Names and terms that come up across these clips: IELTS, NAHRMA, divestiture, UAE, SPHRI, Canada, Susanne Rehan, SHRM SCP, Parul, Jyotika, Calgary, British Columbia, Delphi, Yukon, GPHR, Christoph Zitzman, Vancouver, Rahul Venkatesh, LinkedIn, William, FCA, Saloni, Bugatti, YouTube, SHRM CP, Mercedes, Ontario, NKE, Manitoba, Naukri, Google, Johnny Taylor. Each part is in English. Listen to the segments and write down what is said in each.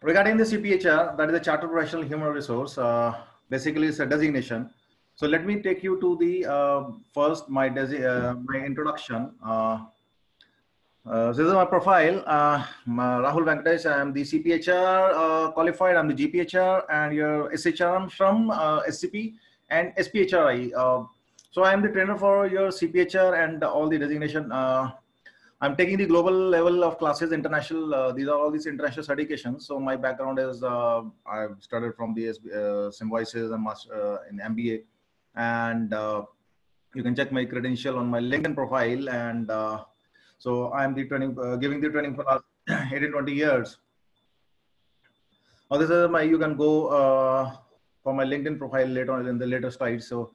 Regarding the CPHR, that is a Chartered Professional Human Resource, basically it's a designation. So let me take you to the first my introduction. This is my profile. Rahul Venkatesh. I am the CPHR qualified. I'm the GPHR and your SHRM from SCP and SPHRI. So I am the trainer for your CPHR and all the designation. I'm taking the global level of classes, international. These are all these international certifications. So my background is I've started from the Symbiosis and master in MBA, and you can check my credential on my LinkedIn profile. And so I'm the training, giving the training for last 18, 20 years. This is my. You can go for my LinkedIn profile later on in the later slides. So.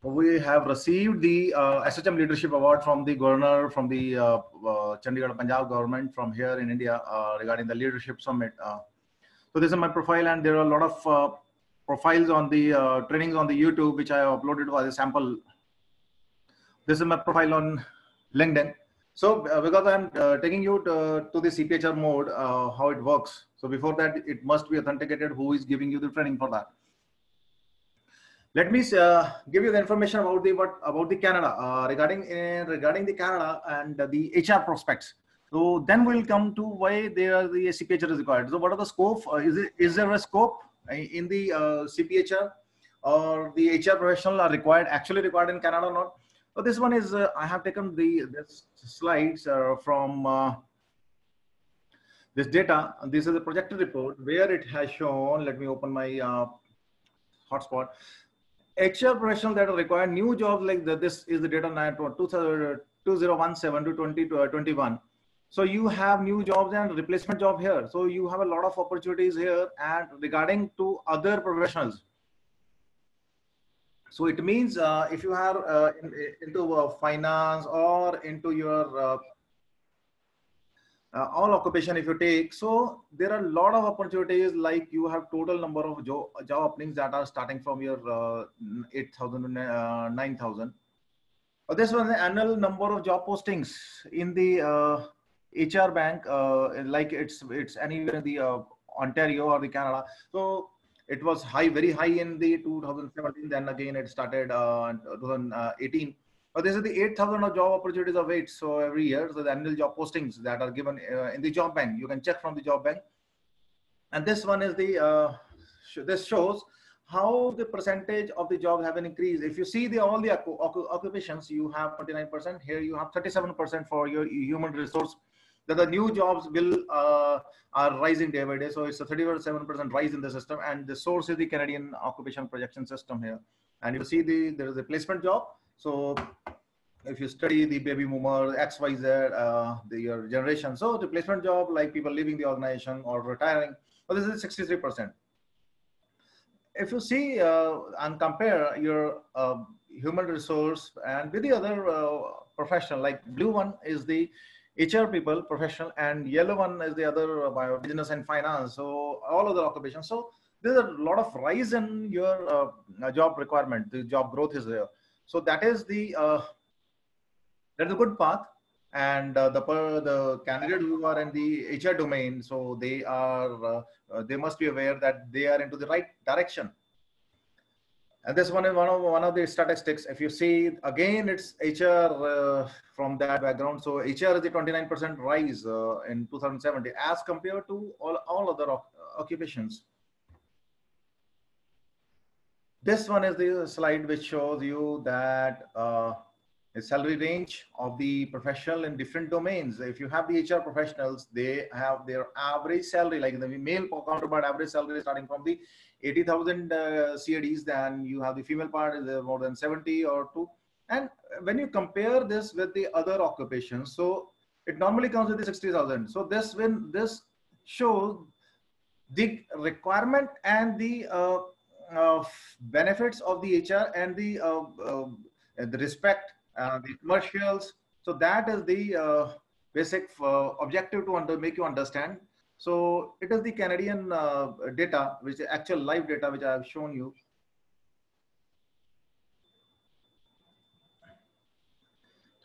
We have received the SHRM Leadership Award from the Governor, from the Chandigarh Punjab government, from here in India regarding the Leadership Summit. So this is my profile, and there are a lot of profiles on the trainings on the YouTube, which I uploaded as a sample. This is my profile on LinkedIn. So because I'm taking you to the CPHR mode, how it works. So before that, it must be authenticated who is giving you the training for that. Let me give you the information about the Canada regarding the Canada and the HR prospects. So then we'll come to why the CPHR is required. So what are the scope? Is there a scope in the CPHR, or the HR professional are required in Canada or not? So this one is I have taken this slides from this data. This is a projected report where it has shown. Let me open my hotspot. HR professionals that are required, new jobs like that. This is the data 2017 to 2021. So you have new jobs and replacement job here. So you have a lot of opportunities here, and regarding to other professionals. So it means if you are into finance or into your all occupation, if you take, so there are a lot of opportunities. Like you have total number of job openings that are starting from your 8,000 to 9,000. This was the annual number of job postings in the HR bank, like it's anywhere in the Ontario or the Canada. So it was high, very high in the 2017. Then again it started 2018. But this is the 8,000 of job opportunities await. So every year, so the annual job postings that are given in the job bank, you can check from the job bank. And this one is the this shows how the percentage of the jobs have an increase. If you see the all the occupations, you have 29%. Here you have 37% for your human resource. That the new jobs will are rising day by day. So it's a 37% rise in the system. And the source is the Canadian occupation projection system here. And you see there is a placement job. So if you study the baby boomer, XYZ, your generation, so the placement job, like people leaving the organization or retiring, well, this is 63%. If you see and compare your human resource and with the other professional, like blue one is the HR people, professional, and yellow one is the other business and finance, so all other occupations. So there's a lot of rise in your job requirement, the job growth is there. So that is the that's a good path, and the candidate who are in the HR domain, so they are they must be aware that they are into the right direction. And this one is one of the statistics. If you see again, it's HR from that background. So HR is the 29% rise in 2017 as compared to all other occupations. This one is the slide which shows you that the salary range of the professional in different domains. If you have the HR professionals, they have their average salary, like the male counterpart average salary starting from the 80,000 CADs. Then you have the female part is more than 70 or 2. And when you compare this with the other occupations, so it normally comes with the 60,000. So this shows the requirement and the benefits of the HR and the respect, the commercials. So that is the basic objective to make you understand. So it is the Canadian data, which is actual live data, which I have shown you.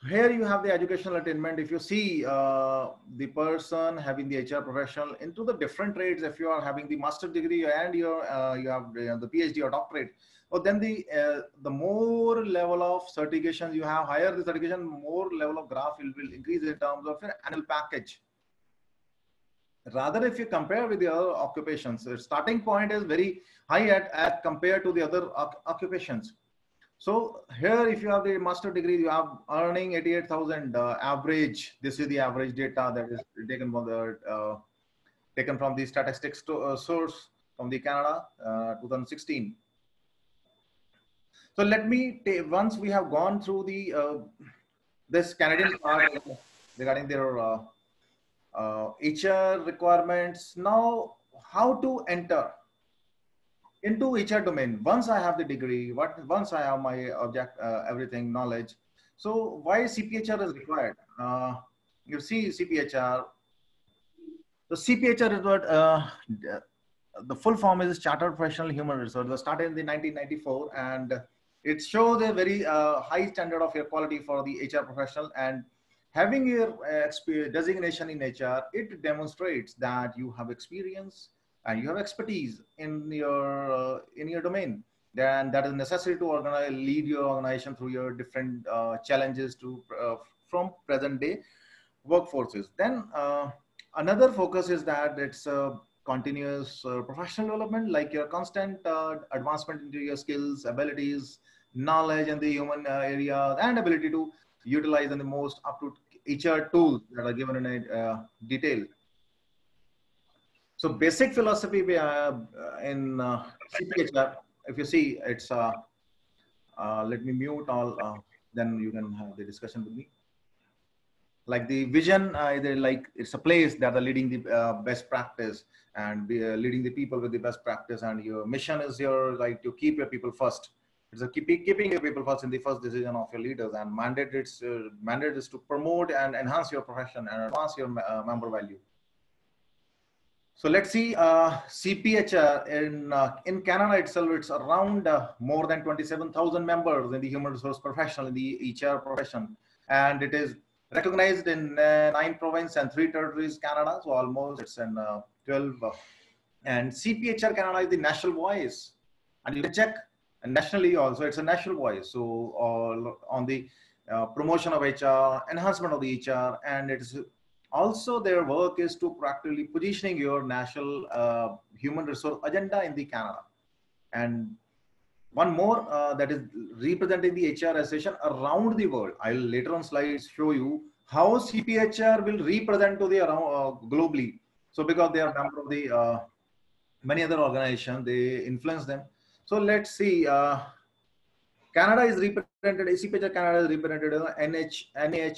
Here you have the educational attainment. If you see the person having the HR professional into the different trades, if you are having the master's degree and you have the PhD or doctorate, well, then the more level of certifications you have, higher the certification, more level of graph will increase in terms of your annual package. Rather, if you compare with the other occupations, the starting point is very high as compared to the other occupations. So here, if you have the master degree, you have earning 88,000 average. This is the average data that is taken from the statistics source from the Canada 2016. So let me once we have gone through the this Canadian part regarding their HR requirements. Now, how to enter into HR domain? Once I have the degree, once I have my everything knowledge. So why CPHR is required? You see CPHR. The CPHR is what the full form is Chartered Professional Human Resource. It started in the 1994 and it shows a very high standard of quality for the HR professional, and having your designation in HR, it demonstrates that you have experience and you have expertise in your domain. Then that is necessary to lead your organization through your different challenges to from present day workforces. Then another focus is that it's a continuous professional development, like your constant advancement into your skills, abilities, knowledge in the human area, and ability to utilize the most up to HR tools that are given in detail. So basic philosophy in CPHR, if you see, it's let me mute all, then you can have the discussion with me. Like the vision, like it's a place that are leading the best practice and leading the people with the best practice, and your mission is your like to keep your people first. It's a keeping your people first in the first decision of your leaders, and mandate, it's mandate is to promote and enhance your profession and advance your member value. So let's see CPHR in Canada itself. It's around more than 27,000 members in the human resource professional in the HR profession, and it is recognized in 9 provinces and 3 territories Canada. So almost it's in 12. And CPHR Canada is the national voice, and you can check nationally also. It's a national voice. So all on the promotion of HR, enhancement of the HR, and it's also their work is to practically positioning your national human resource agenda in the Canada. And one more that is representing the HR association around the world. I'll later on slides show you how CPHR will represent to the globally. So because they are member of the many other organizations, they influence them. So let's see. Canada is represented, CPHR Canada is represented as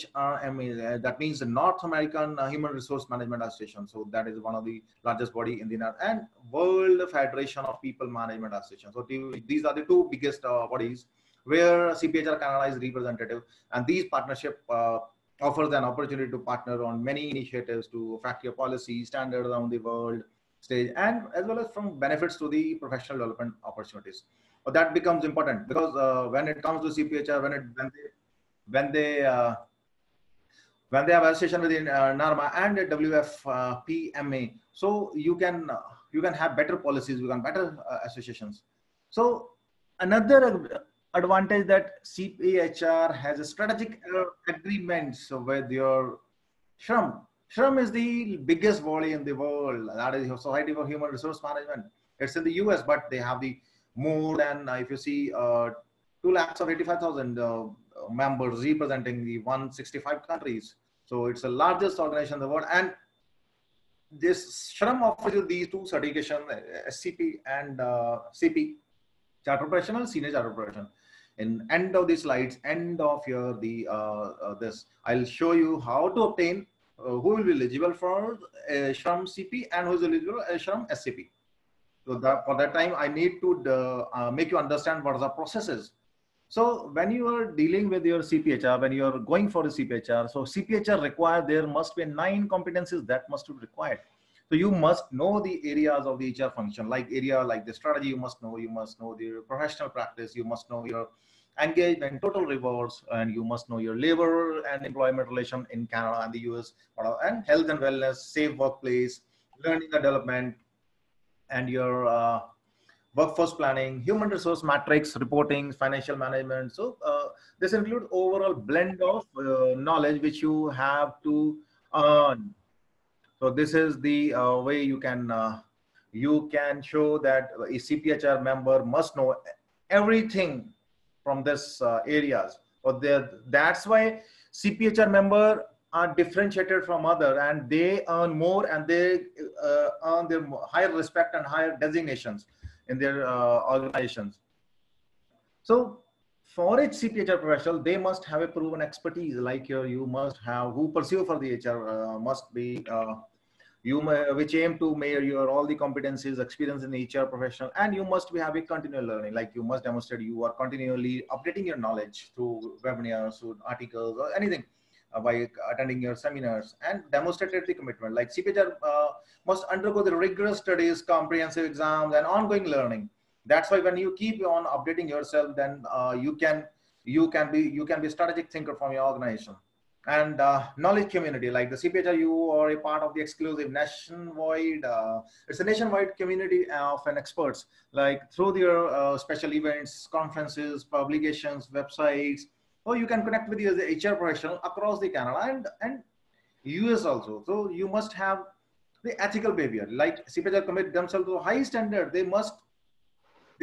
NAHRMA, that means the North American Human Resource Management Association. So that is one of the largest body in the North, and World Federation of People Management Association. So these are the two biggest bodies where CPHR Canada is representative, and these partnership offers an opportunity to partner on many initiatives to affect your policy standards around the world stage, and as well as from benefits to the professional development opportunities. But that becomes important because when it comes to CPHR, when they have association with NAHRMA and WF PMA, so you can have better policies, you can better associations. So another advantage that CPHR has a strategic agreements with your SHRM. SHRM is the biggest body in the world, that is Society for Human Resource Management. It's in the US, but they have the more than, if you see, 285,000 members representing the 165 countries. So it's the largest organization in the world. And this SHRM offers you these two certifications, SCP and CP, Chartered Professional, Senior Chartered Professional. In end of the slides, end of your this, I'll show you how to obtain, who will be eligible for SHRM CP and who is eligible for SHRM SCP. So that, for that time, I need to make you understand what are the processes. So when you are dealing with your CPHR, when you are going for a CPHR, so CPHR required, there must be 9 competencies that must be required. So you must know the areas of the HR function, like the strategy, you must know the professional practice, you must know your engaged and total rewards, and you must know your labor and employment relation in Canada and the US, and health and wellness, safe workplace, learning and development, and your workforce planning, human resource matrix, reporting, financial management. So this includes overall blend of knowledge which you have to earn. So this is the way you can show that a CPHR member must know everything from this areas. But that's why CPHR member are differentiated from other, and they earn more, and they earn their higher respect and higher designations in their organizations. So for each CPHR professional, they must have a proven expertise, like you must have who pursue for the HR must be which aim to measure your all the competencies, experience in the HR professional, and you must be having continual learning, like you must demonstrate you are continually updating your knowledge through webinars, through articles, or anything by attending your seminars, and demonstrated the commitment, like CPHR must undergo the rigorous studies, comprehensive exams, and ongoing learning. That's why when you keep on updating yourself, then you can be a strategic thinker from your organization. And knowledge community, like the CPHR, you are a part of the exclusive nationwide it's a nationwide community of experts, like through their special events, conferences, publications, websites. Or you can connect with the HR professional across the Canada and US also. So you must have the ethical behavior. Like CPHR commit themselves to a high standard. They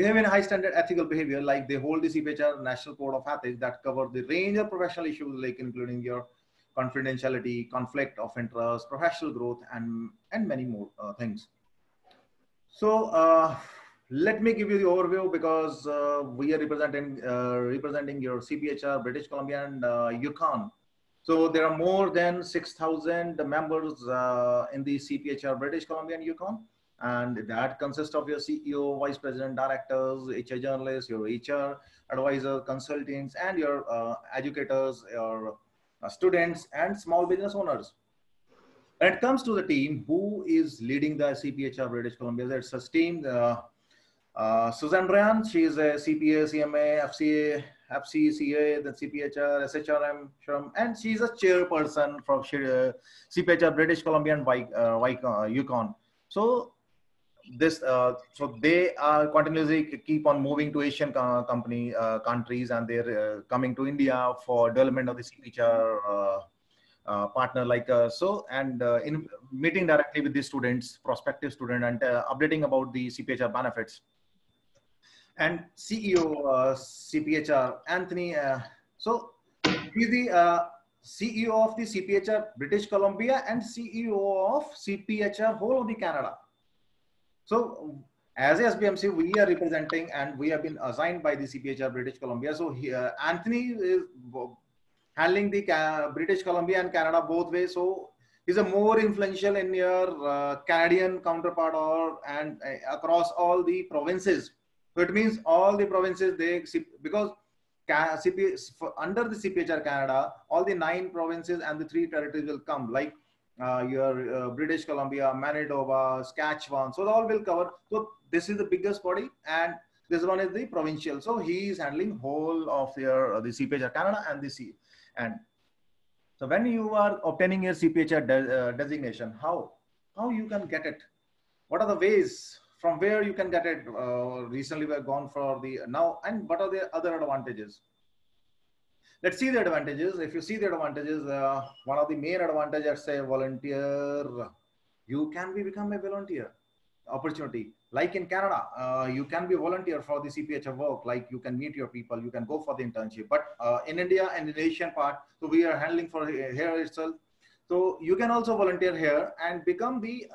have a high standard ethical behavior. Like they hold the CPHR National Code of Ethics that cover the range of professional issues, like including your confidentiality, conflict of interest, professional growth, and many more things. So let me give you the overview, because we are representing your CPHR, British Columbia and Yukon. So there are more than 6,000 members in the CPHR, British Columbia and Yukon. And that consists of your CEO, vice president, directors, HR journalists, your HR advisor, consultants, and your educators, your students, and small business owners. When it comes to the team, who is leading the CPHR, British Columbia? It's a team. Susanne Rehan, she is a CPA, CMA, FCA, FCCA, then CPHR, SHRM, SHRM, and she is a chairperson from CPHR British Columbia and Yukon. So this, so they are continuously keep on moving to Asian countries, and they're coming to India for development of the CPHR partner, like so, and in meeting directly with the students, prospective student, and updating about the CPHR benefits. And CEO CPHR Anthony, so he's the CEO of the CPHR British Columbia and CEO of CPHR whole of the Canada. So as a SBMC, we are representing, and we have been assigned by the CPHR British Columbia. So here Anthony is handling the British Columbia and Canada both ways. So he's a more influential in your Canadian counterpart, or and across all the provinces. So it means all the provinces, they, because under the CPHR Canada, all the 9 provinces and the 3 territories will come, like your British Columbia, Manitoba, Saskatchewan. So they all will cover. So this is the biggest body, and this one is the provincial. So he is handling whole of your, the CPHR Canada and the C. And so when you are obtaining your CPHR designation, how you can get it? What are the ways? From where you can get it? Recently we have gone for the now, and what are the other advantages? Let's see the advantages. If you see the advantages, one of the main advantages, say volunteer, you can become a volunteer opportunity. Like in Canada, you can be volunteer for the CPHR work, like you can meet your people, you can go for the internship. But in India and in the Asian part, so we are handling for here itself. So you can also volunteer here and become the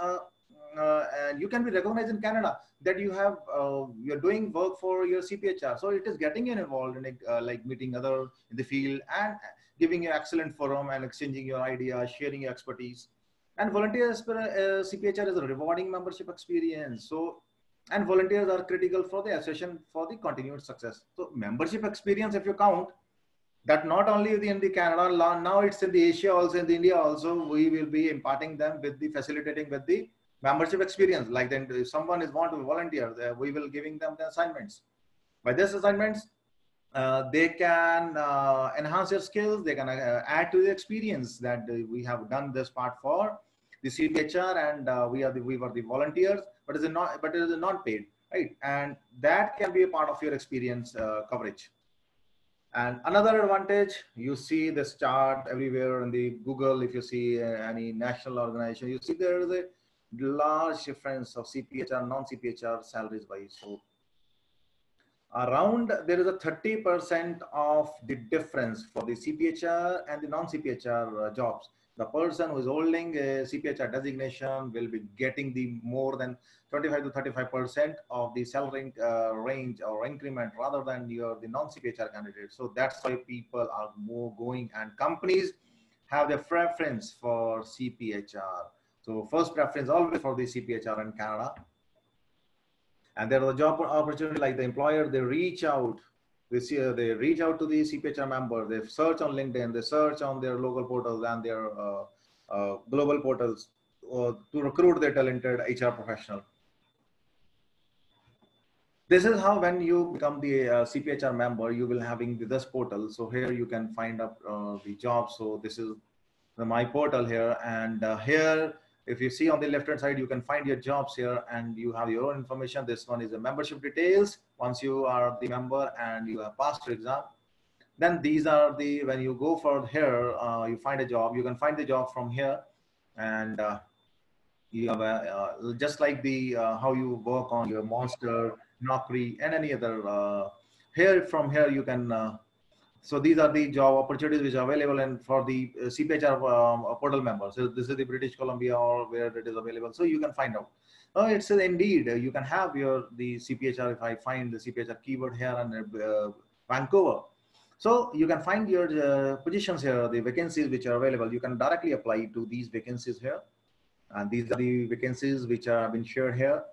and you can be recognized in Canada that you have you're doing work for your CPHR. So it is getting involved in it, like meeting other in the field and giving an excellent forum and exchanging your ideas, sharing your expertise. And volunteers for CPHR is a rewarding membership experience. So, and volunteers are critical for the association for the continued success. So membership experience, if you count that, not only in the Canada, now it's in the Asia also, in the India also, we will be imparting them with the facilitating with the membership experience. Like then if someone is want to volunteer, we will giving them the assignments. By this assignments, They can enhance their skills. They can add to the experience that we have done this part for the CPHR, and we were the volunteers. But it is not paid, right? And that can be a part of your experience coverage. And another advantage, you see this chart everywhere in the Google. If you see any national organization, you see there is a large difference of CPHR, non-CPHR salaries wise. So around there is a 30% of the difference for the CPHR and the non-CPHR jobs. The person who is holding a CPHR designation will be getting the more than 25 to 35% of the salary range or increment rather than the non-CPHR candidate. So that's why people are more going, and companies have their preference for CPHR. So first preference always for the CPHR in Canada. And there are job opportunities like the employer, they reach out. They reach out to the CPHR members. They search on LinkedIn. They search on their local portals and their global portals to recruit their talented HR professional. This is how when you become the CPHR member, you will having this portal. So here you can find up the job. So this is my portal here, and here if you see on the left hand side, you can find your jobs here, and you have your own information. This one is the membership details. Once you are the member and you have passed your exam, then these are the, when you go for here, you find a job, you can find the job from here. And you have a, just like the, how you work on your Monster, Naukri, and any other, here from here you can, so these are the job opportunities which are available and for the CPHR portal members. So this is the British Columbia or where it is available. So you can find out. It says Indeed, you can have the CPHR. If I find the CPHR keyword here and Vancouver, so you can find your positions here, the vacancies which are available. You can directly apply to these vacancies here, and these are the vacancies which are been shared here.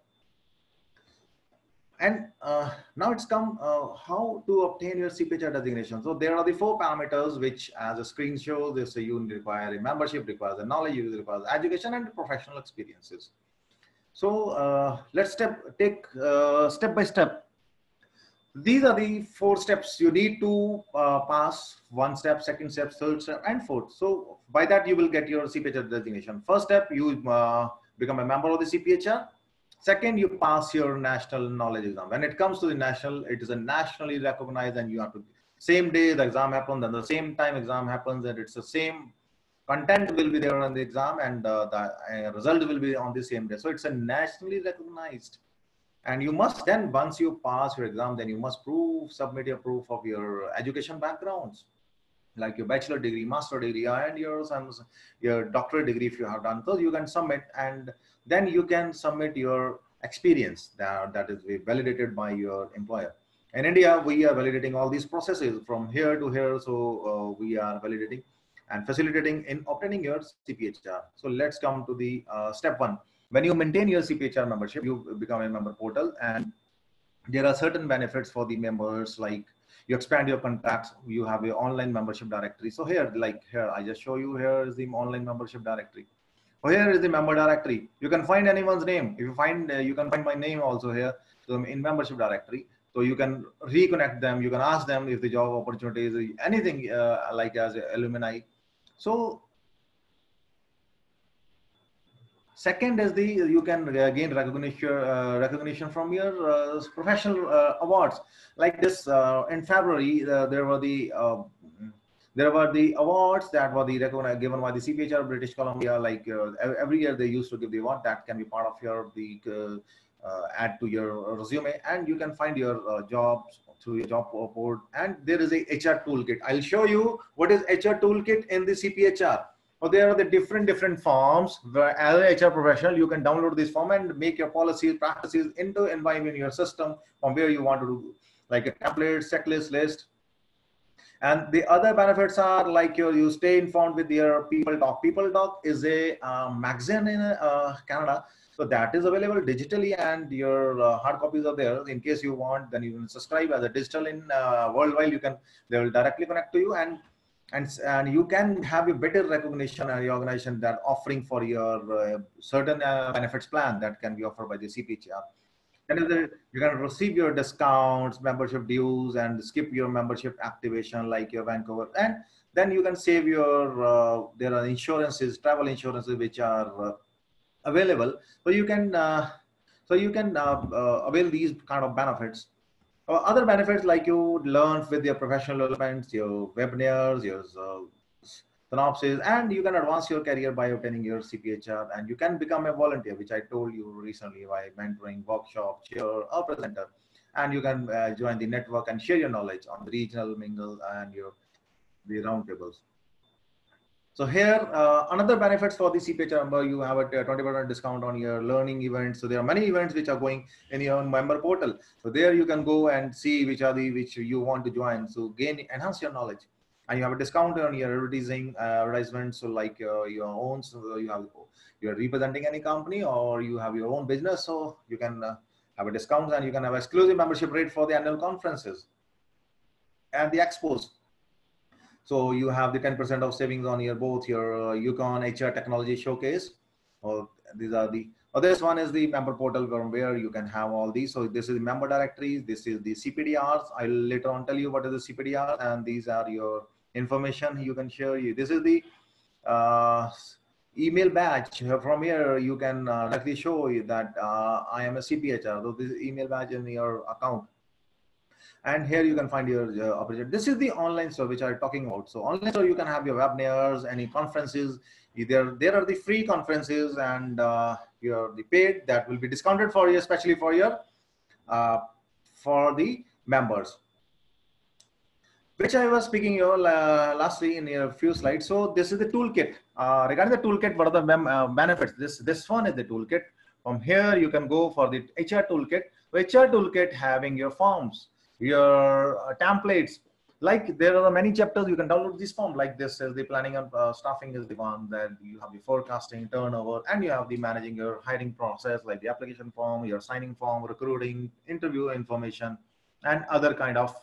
And now it's come how to obtain your CPHR designation. So there are the 4 parameters which, as a screen shows, they say you require a membership, requires a knowledge, you requires education and professional experiences. So let's take step by step. These are the 4 steps you need to pass: 1 step, 2nd step, 3rd step, and 4th. So by that you will get your CPHR designation. First step, you become a member of the CPHR. Second, you pass your national knowledge exam. When it comes to the national, it is a nationally recognized, and you have to, same day the exam happens, and the same time exam happens, and it's the same content will be there on the exam, and the result will be on the same day. So it's a nationally recognized, and you must then, once you pass your exam, then you must submit your proof of your education backgrounds, like your bachelor degree, master degree, and your doctorate degree if you have done. So you can submit, and then you can submit your experience that is validated by your employer. In India, we are validating all these processes from here to here. So we are validating and facilitating in obtaining your CPHR. So let's come to the step 1. When you maintain your CPHR membership, you become a member portal, and there are certain benefits for the members, like you expand your contacts, you have your online membership directory. So here, like here, I just show you, here is the online membership directory. Oh, here is the member directory. You can find anyone's name. If you find, you can find my name also here. So I'm in membership directory. So you can reconnect them. You can ask them if the job opportunities, anything like as alumni. So second is the, you can gain recognition from your professional awards. Like this in February, there were the awards that were given by the CPHR British Columbia. Like every year they used to give the award that can be part of your add to your resume, and you can find your jobs through your job board. And there is a HR toolkit. I'll show you what is HR toolkit in the CPHR. So there are the different forms where as an HR professional you can download this form and make your policies, practices into environment in your system from where you want to do, like a template, checklist, list. And the other benefits are like you stay informed with your People Talk. People Talk is a magazine in Canada. So that is available digitally, and your hard copies are there. In case you want, then you can subscribe as a digital in worldwide. You can, they will directly connect to you, and you can have a better recognition and organization that offering for your certain benefits plan that can be offered by the CPHR. Then you're going to receive your discounts, membership dues, and skip your membership activation like your Vancouver. And then you can save your, there are insurances, travel insurances, which are available. So you can avail these kind of benefits. Other benefits like you learn with your professional developments, your webinars, your synopsis, and you can advance your career by obtaining your CPHR, and you can become a volunteer, which I told you recently, by mentoring, workshop, chair, or presenter. And you can join the network and share your knowledge on the regional mingle and the roundtables. So here, another benefits for the CPHR member, you have a 20% discount on your learning events. So there are many events which are going in your member portal. So there you can go and see which are the, which you want to join. So gain, enhance your knowledge. And you have a discount on your advertising, advertisements. So like your own, so you have, you're representing any company or you have your own business. So you can have a discount, and you can have exclusive membership rate for the annual conferences and the expos. So you have the 10% of savings on your both your Yukon HR Technology Showcase, or these are the, or this one is the member portal from where you can have all these. So this is the member directories. This is the CPDRs. I'll later on tell you what is the CPDR, and these are your information you can share. You, this is the email badge. From here you can directly show you that I am a CPHR. So this email badge in your account. And here you can find your opportunity. This is the online store which I'm talking about. So online store, you can have your webinars, any conferences. Either there are the free conferences and your the paid that will be discounted for you, especially for your for the members, which I was speaking your lastly in your few slides. So this is the toolkit. Regarding the toolkit, what are the benefits? This one is the toolkit. From here you can go for the HR toolkit. HR toolkit having your forms, your templates, like there are many chapters. You can download this form, like this is the planning and staffing is the one, that you have the forecasting, turnover, and you have the managing your hiring process, like the application form, your signing form, recruiting, interview information, and other kind of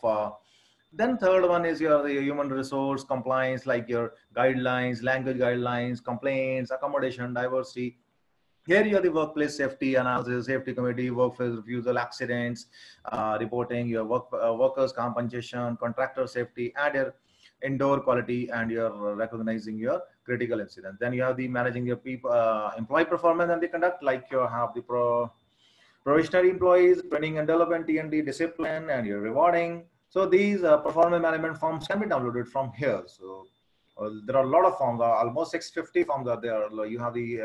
then third one is your human resource compliance, like your guidelines, language guidelines, complaints, accommodation, diversity. Here you have the workplace safety analysis, safety committee, workplace refusal, accidents, reporting, your workers' compensation, contractor safety, and your indoor quality, and your recognizing your critical incidents. Then you have the managing your people, employee performance and the conduct, like you have the probationary employees, training and development, T&D, discipline, and your rewarding. So these performance management forms can be downloaded from here. So there are a lot of forms, almost 650 forms are there. You have the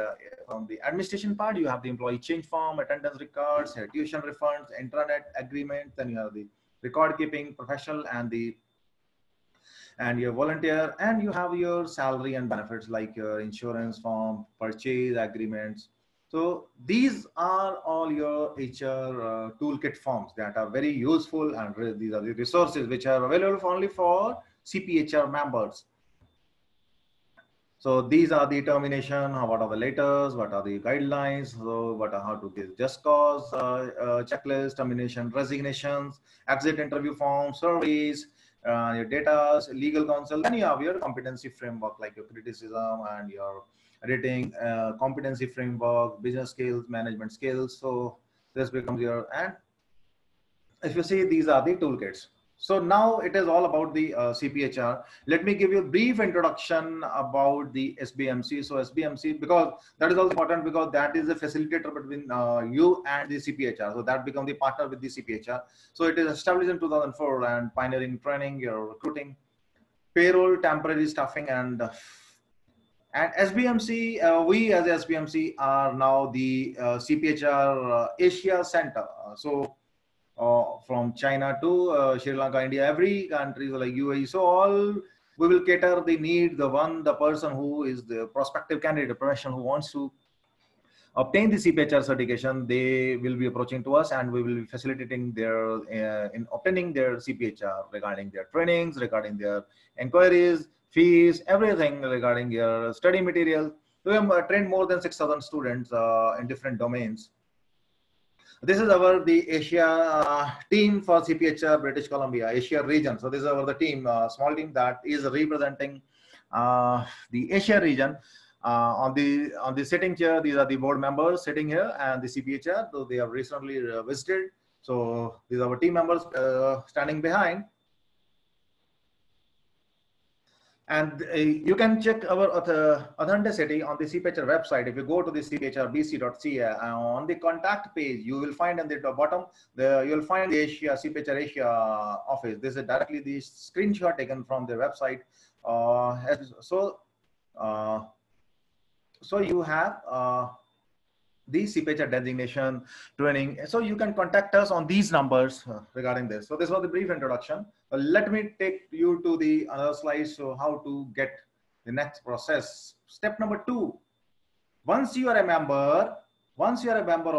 from the administration part, you have the employee change form, attendance records, tuition refunds, intranet agreement, then you have the record keeping, professional, and the and your volunteer, and you have your salary and benefits like your insurance form, purchase agreements. So these are all your HR toolkit forms that are very useful, and these are the resources which are available only for CPHR members. So these are the termination, what are the letters, what are the guidelines, so what are, how to give just cause, checklist, termination, resignations, exit interview form, surveys, your data, legal counsel, then you have your competency framework like your criticism and your rating, competency framework, business skills, management skills. So this becomes your, and if you see, these are the toolkits. So now it is all about the CPHR. Let me give you a brief introduction about the SBMC. So SBMC, because that is also important, because that is the facilitator between you and the CPHR. So that becomes the partner with the CPHR. So it is established in 2004 and pioneering training, your recruiting, payroll, temporary staffing, and SBMC. We as SBMC are now the CPHR Asia Center. So from China to Sri Lanka, India, every country, so like UAE. So all we will cater the need, the person who is the prospective candidate, the person who wants to obtain the CPHR certification, they will be approaching to us, and we will be facilitating their in obtaining their CPHR regarding their trainings, regarding their inquiries, fees, everything regarding your study material. We have trained more than 6,000 students in different domains. This is our the Asia team for CPHR British Columbia, Asia region. So this is our the team, small team that is representing the Asia region. On the sitting chair, these are the board members sitting here, and the CPHR, though they have recently visited. So these are our team members standing behind. And you can check our authenticity on the CPHR website. If you go to the cphrbc.ca, on the contact page, you will find at the bottom, you will find the CPHR Asia office. This is directly the screenshot taken from the website. So you have the CPHR designation training. So you can contact us on these numbers regarding this. So this was the brief introduction. Let me take you to the another slide. So how to get the next process. Step number 2. Once you are a member of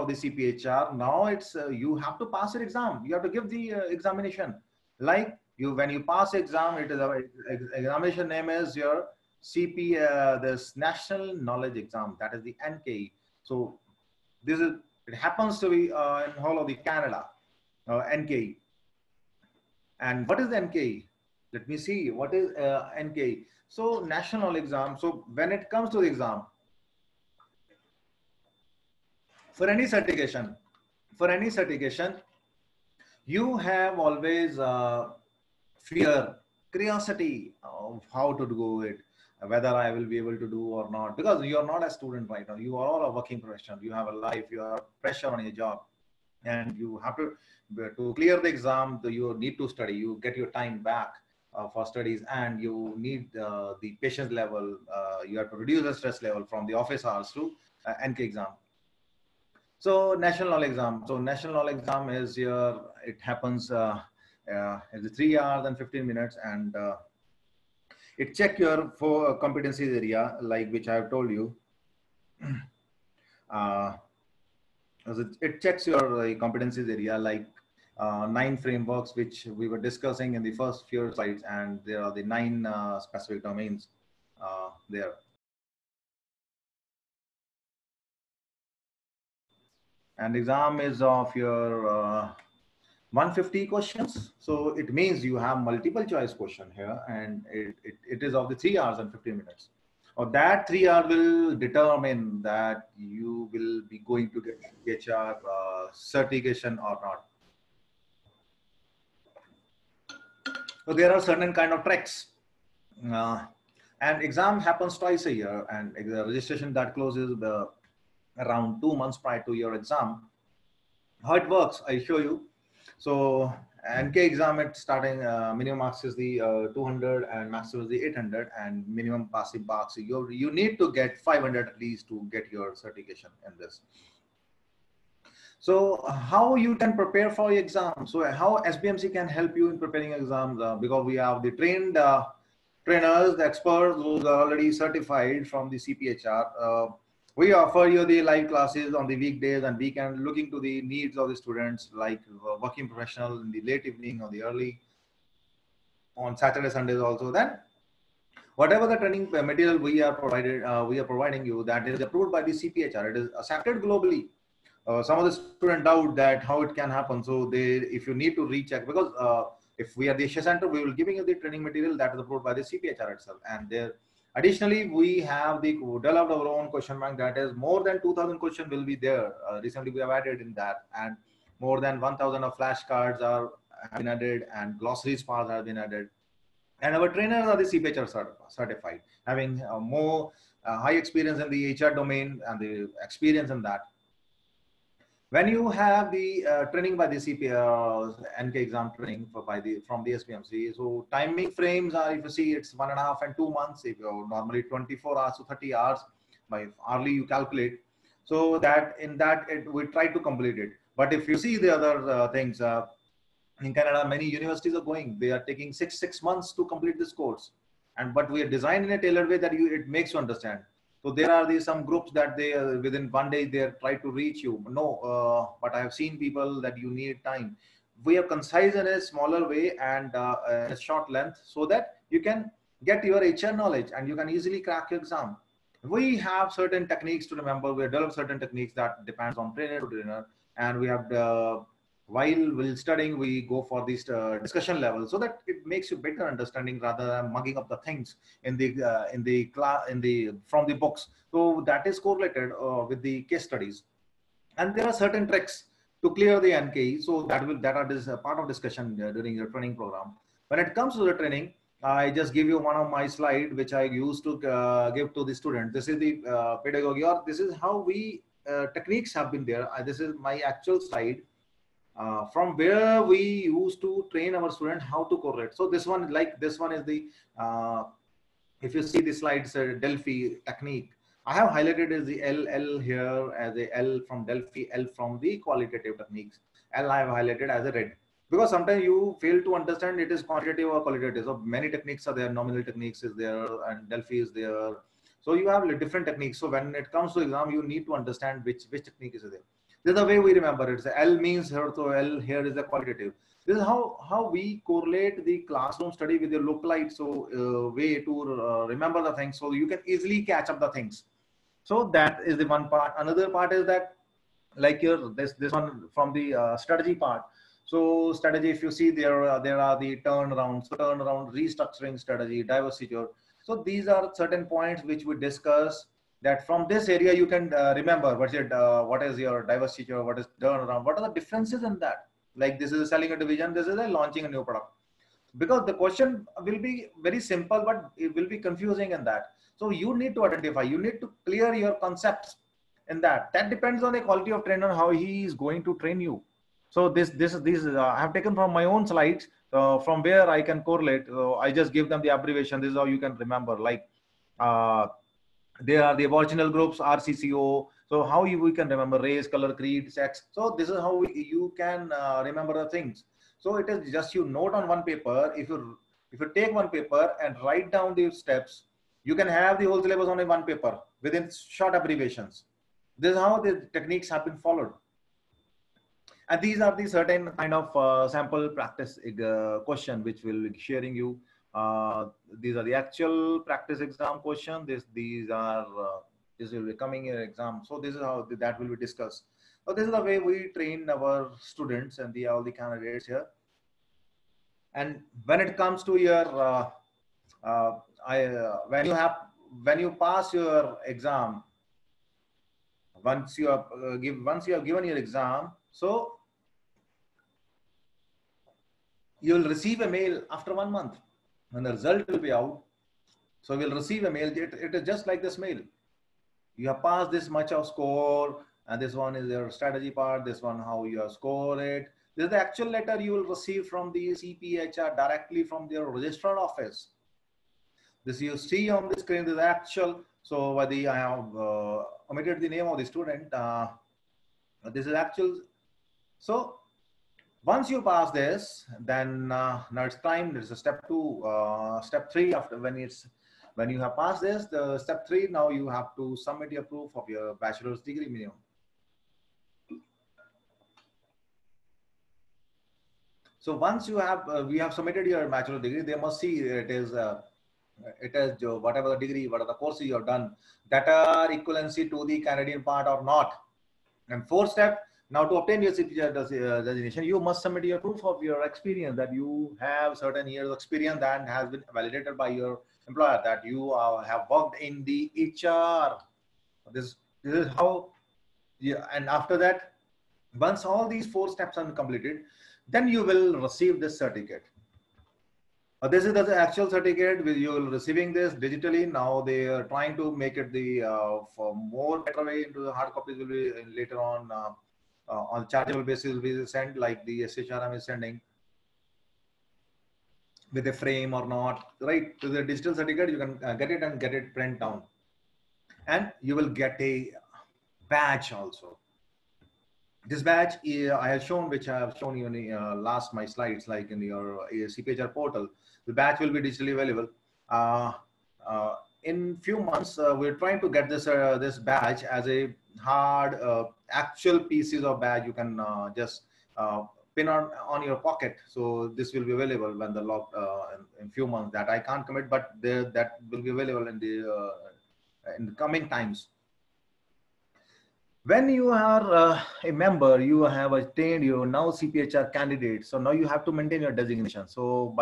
the CPHR, now it's you have to pass your exam. You have to give the examination. Like you, when you pass exam, it is our examination name is your CP, this National Knowledge Exam, that is the NKE. So this is, it happens to be in whole of the Canada, NKE. And what is the NKE? Let me see, what is NKE? So national exam, so when it comes to the exam, for any certification, you have always fear, curiosity of how to do it, whether I will be able to do or not, because you are not a student right now. You are all a working professional. You have a life, you have pressure on your job, and you have to clear the exam. You need to study, you get your time back for studies, and you need the patience level. You have to reduce the stress level from the office hours to NK exam. So national exam. So national exam is your, it happens every 3 hours and 15 minutes, and it check your 4 competencies area, like which I have told you. It checks your competencies area, like 9 frameworks, which we were discussing in the first few slides, and there are the 9 specific domains there. And exam is of your 150 questions. So it means you have multiple choice question here, and it is of the 3 hours and 15 minutes. Of that, 3 hours will determine that you will be going to get your certification or not. So there are certain kind of tracks. And exam happens twice a year, and the registration that closes around 2 months prior to your exam. How it works, I'll show you. So NK exam, at starting minimum marks is the 200 and maximum is the 800, and minimum passing marks you need to get 500 at least to get your certification in this. So how you can prepare for your exam? So how SBMC can help you in preparing exams, because we have the trained trainers, the experts who are already certified from the CPHR. We offer you the live classes on the weekdays and weekend, looking to the needs of the students, like working professional in the late evening or the early, on Saturday, Sundays also. Then, whatever the training material we are providing you, that is approved by the CPHR. It is accepted globally. Some of the students doubt that how it can happen. So they, if you need to recheck, because if we are the Asia Center, we will giving you the training material that is approved by the CPHR itself, and there. Additionally, we have developed our own question bank, that is more than 2,000 questions will be there. Recently, we have added in that, and more than 1,000 of flashcards have been added, and glossaries parts have been added. And our trainers are the CPHR certified, having more high experience in the HR domain and the experience in that. When you have the training by the CPHR NK exam training from the SBMC, so timing frames are, if you see, it's 1.5 and 2 months. If you're normally 24 hours to 30 hours, by hourly you calculate. So that in that we try to complete it. But if you see the other things in Canada, many universities are going. They are taking six months to complete this course, but we are designed in a tailored way that it makes you understand. So there are some groups that they within one day they try to reach you. No, but I have seen people that you need time. We have concise in a smaller way and a short length, so that you can get your HR knowledge and you can easily crack your exam. We have certain techniques to remember. We have developed certain techniques that depends on trainer to trainer, and we have while studying, we go for this discussion level, so that it makes you better understanding rather than mugging up the things in the class from the books. So that is correlated with the case studies, and there are certain tricks to clear the NKE. So that are part of discussion during your training program. When it comes to the training, I just give you one of my slide which I used to give to the student. This is the pedagogy, or this is how we techniques have been there. This is my actual slide from where we used to train our student how to correlate. So this one, like this one, is the if you see the slides, Delphi technique. I have highlighted as the LL here as a L from Delphi, L from the qualitative techniques. L I have highlighted as a red, because sometimes you fail to understand it is quantitative or qualitative. So many techniques are there. Nominal techniques is there, and Delphi is there. So you have different techniques. So when it comes to exam, you need to understand which technique is there. This is the way we remember it. So L means here, so L here is the qualitative. This is how we correlate the classroom study with your localized way to remember the things, so you can easily catch up the things. So that is the one part. Another part is that, like your this one from the strategy part. So strategy, if you see there are the turnarounds, restructuring strategy, divestiture. So these are certain points which we discuss, that from this area you can remember what is your divestiture, what is turnaround, what are the differences in that. Like this is selling a division, this is a launching a new product. Because the question will be very simple, but it will be confusing in that. So you need to identify, you need to clear your concepts in that. That depends on the quality of trainer, how he is going to train you. So these I have taken from my own slides from where I can correlate. I just give them the abbreviation. This is how you can remember. Like there are the aboriginal groups, RCCO. So how we can remember race, color, creed, sex. So this is how you can remember the things. So it is just you note on one paper. If you take one paper and write down the steps, you can have the whole syllabus on one paper within short abbreviations. This is how the techniques have been followed. And these are the certain kind of sample practice question which will be sharing you. These are the actual practice exam question. These will be coming in exam. So this is how that will be discussed. So this is the way we train our students and all the candidates here. And when it comes to your when you pass your exam, once you have given your exam, so you will receive a mail after 1 month when the result will be out. So you will receive a mail. It is just like this mail. You have passed this much of score, and this one is your strategy part. This one how you have scored it. This is the actual letter you will receive from the CPHR directly from their registrar office. This you see on the screen is actual. So I have omitted the name of the student. This is actual. So once you pass this, then now it's time. There's a step 3 after when you have passed this, the step 3. Now you have to submit your proof of your bachelor's degree minimum. So once you have we have submitted your bachelor's degree, they must see it is whatever the degree, whatever the courses you have done, that are equivalency to the Canadian part or not. And fourth step, now to obtain your CPHR designation, you must submit your proof of your experience, that you have certain years of experience and has been validated by your employer, that you have worked in the HR. This is how, yeah. And after that, once all these 4 steps are completed, then you will receive this certificate. This is the actual certificate which you will receiving this digitally. Now they are trying to make it the for more better way into the hard copies will be later on chargeable basis will be sent, like the SHRM is sending with a frame or not, right? To the digital certificate you can get it print down, and you will get a badge also. This badge I have shown, which I have shown you in the last my slides, like in your CPHR portal. The badge will be digitally available. In few months, we're trying to get this badge as a hard actual pieces of badge. You can just pin on your pocket. So this will be available when the lock in few months. That I can't commit, but that will be available in the coming times. When you are a member, you have attained your now CPHR candidate. So now you have to maintain your designation. So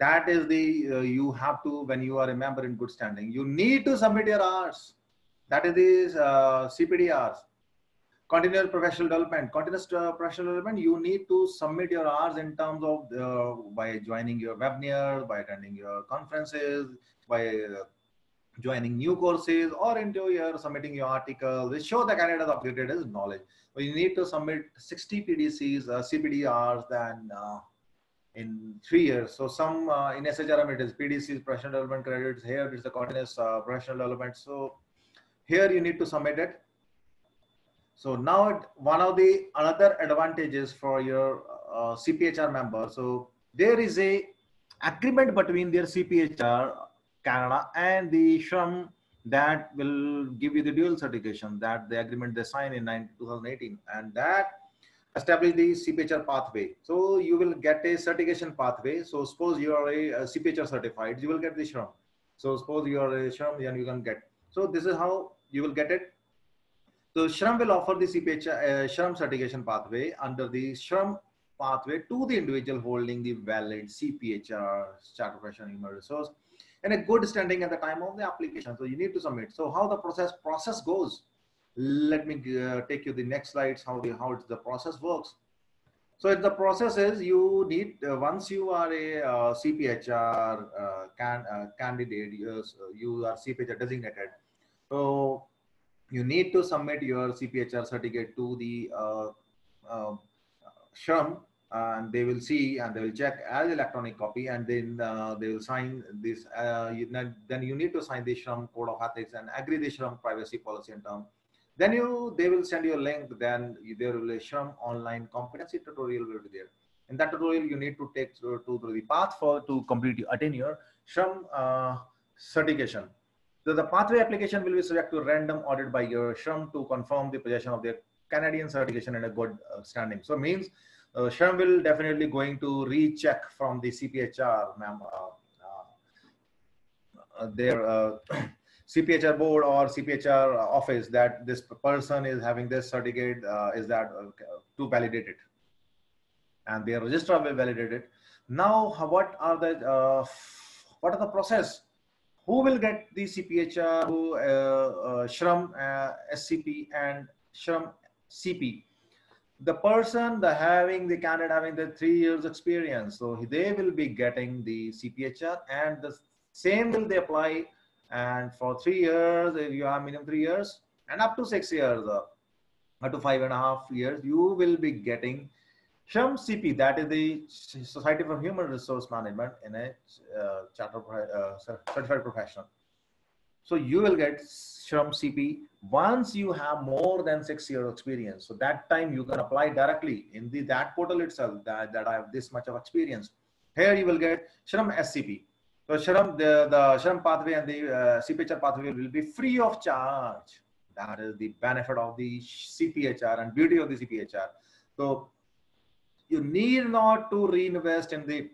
that is the you have to, when you are a member in good standing, you need to submit your Rs. That is the CPDRs, continuous professional development. Continuous professional development, you need to submit your Rs in terms of by joining your webinars, by attending your conferences, by joining new courses, or into your submitting your article which show the candidate has upgraded his knowledge. So you need to submit 60 PDCs, CPDRs then in 3 years. So some in SHRM it is PDCs, professional development credits. Here it is the continuous professional development. So here you need to submit it. So now one of the another advantages for your CPHR member. So there is a agreement between their CPHR Canada and the SHRM that will give you the dual certification, that the agreement they signed in 2018, and that established the CPHR pathway. So you will get a certification pathway. So suppose you are a CPHR certified, you will get the SHRM. So suppose you are a SHRM and you can get. So this is how you will get it. So SHRM will offer the CPHR SHRM certification pathway. Under the SHRM pathway to the individual holding the valid CPHR Chartered Professional Human Resource and a good standing at the time of the application. So you need to submit. So how the process goes? Let me take you the next slides. How the process works. So if the process is you need once you are a CPHR candidate, you are CPHR designated. So you need to submit your CPHR certificate to the SHRM. And they will see and they will check as electronic copy, and then they will sign this. Then you need to sign the SHRM code of ethics and agree the SHRM privacy policy in term. Then they will send you a link. Then there will be a SHRM online competency tutorial will be there. In that tutorial, you need to take to the path for to complete attain your SHRM certification. So the pathway application will be subject to random audit by your SHRM to confirm the possession of their Canadian certification in a good standing. So means. SHRM will definitely going to recheck from the CPHR their CPHR board or CPHR office that this person is having this certificate is that to validate it, and their registrar will validate it. Now, what are the process? Who will get the CPHR SHRM SCP and SHRM CP? The person the candidate having the 3 years experience, so they will be getting the CPHR, and the same will they apply, and for 3 years if you have minimum 3 years and up to 6 years or up to 5.5 years, you will be getting SHRM CP, that is the Society for Human Resource Management in a certified professional. So you will get SHRM CP once you have more than 6 years experience. So that time you can apply directly in that portal itself that I have this much of experience. Here you will get SHRM SCP. So the SHRM pathway and the CPHR pathway will be free of charge. That is the benefit of the CPHR and beauty of the CPHR. So you need not to reinvest in the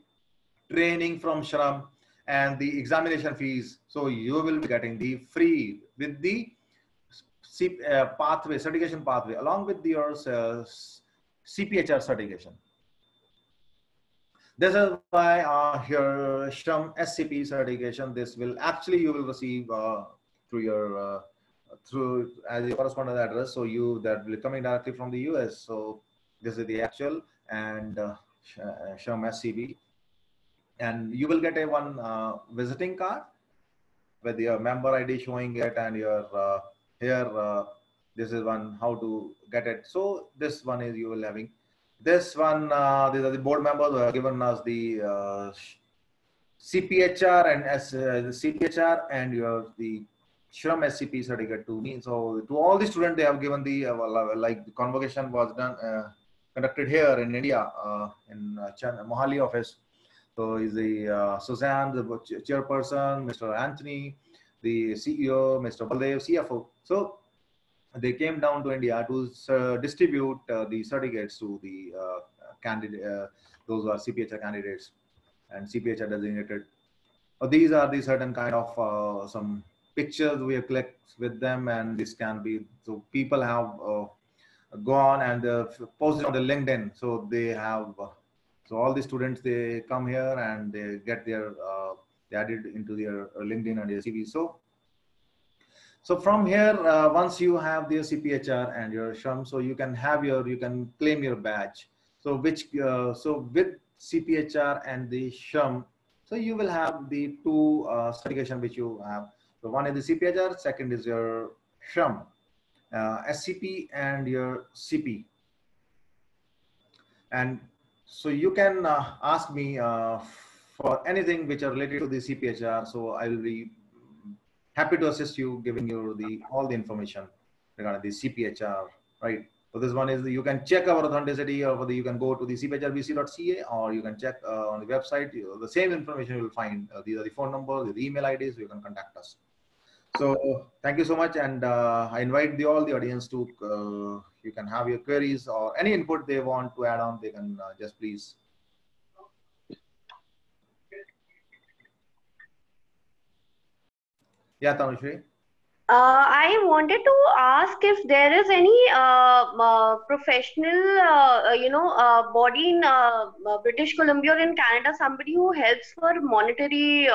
training from SHRM and the examination fees. So you will be getting the free with the pathway, certification pathway, along with your CPHR certification. This is why your SHRM SCP certification, this will actually you will receive through your through as a correspondent address. So that will be coming directly from the US. So this is the actual and SHRM SCP. And you will get a one visiting card with your member ID showing it, and your here this is one how to get it. So this one is you will having this one. These are the board members who have given us the CPHR and the SHRM SCP certificate to me. So to all the students they have given the like the convocation was done conducted here in India in Mohali office. So is the Susanne, the chairperson, Mr. Anthony, the CEO, Mr. Baldev, CFO. So they came down to India to distribute the certificates to the candidate, those who are CPHR candidates and CPHR designated. These are the certain kind of some pictures we have collected with them, and this can be, so people have gone and posted on the LinkedIn. So they have, so all the students, they come here and they get their, they added into their LinkedIn and their CV. So from here, once you have your CPHR and your SHRM, so you can have your, you can claim your badge. So which, so with CPHR and the SHRM, so you will have the two certification which you have. So one is the CPHR, second is your SHRM, SCP and your CP. And so you can ask me for anything which are related to the CPHR. So I will be happy to assist you, giving you the all the information regarding the CPHR, right? So this one is, you can check our authenticity, or you can go to the cphrbc.ca, or you can check on the website. The same information you will find. These are the phone numbers, the email IDs. You can contact us. So thank you so much, and I invite the, all the audience to you can have your queries or any input they want to add on. They can just please. Yeah, Tanushree. I wanted to ask if there is any professional, body in British Columbia or in Canada, somebody who helps for monetary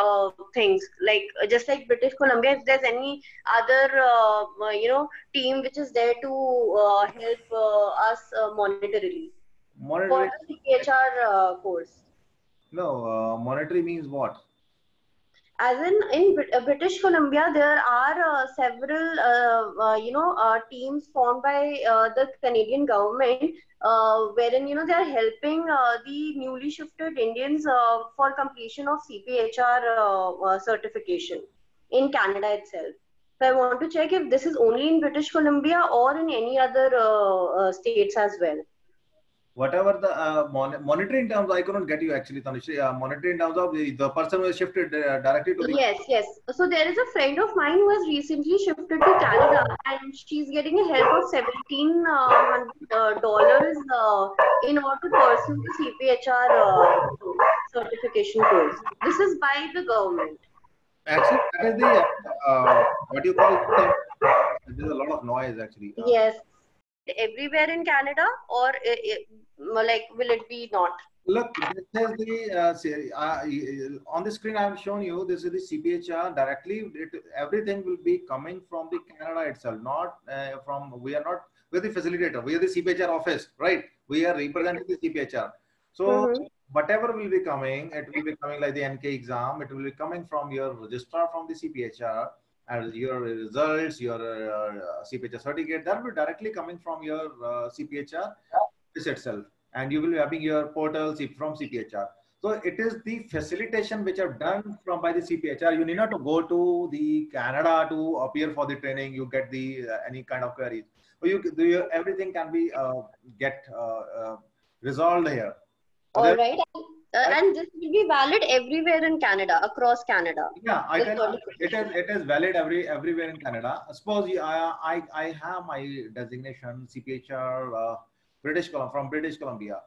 things, like just like British Columbia. If there's any other, team which is there to help us monetarily for the CPHR course. No, monetary means what? As in British Columbia, there are several, teams formed by the Canadian government, wherein, they are helping the newly shifted Indians for completion of CPHR certification in Canada itself. So I want to check if this is only in British Columbia or in any other states as well. Whatever the monetary in terms, I couldn't get you actually, Tanushree. Monetary in terms of the person who has shifted directly to the... Yes, yes. So there is a friend of mine who has recently shifted to Canada, and she's getting a help of $1,700 in order to pursue the CPHR certification course. This is by the government. Actually, that is the, what do you call it? There's a lot of noise actually. Yes. Everywhere in Canada, or like will it be not? Look, this is the on the screen I have shown you. This is the CPHR directly. Everything will be coming from the Canada itself, not from. We are not. We are the facilitator. We are the CPHR office, right? We are representing the CPHR. So whatever will be coming, it will be coming like the NKE exam. It will be coming from your registrar from the CPHR. And your results, your CPHR certificate, that will be directly coming from your CPHR itself. And you will be having your portals from CPHR. So it is the facilitation which are done from by the CPHR. You need not to go to the Canada to appear for the training. You get the any kind of queries. So you everything can be resolved here. So all right. And this will be valid everywhere in Canada, across Canada. Yeah, I can, it is valid everywhere in Canada. Suppose I have my designation CPHR British from British Columbia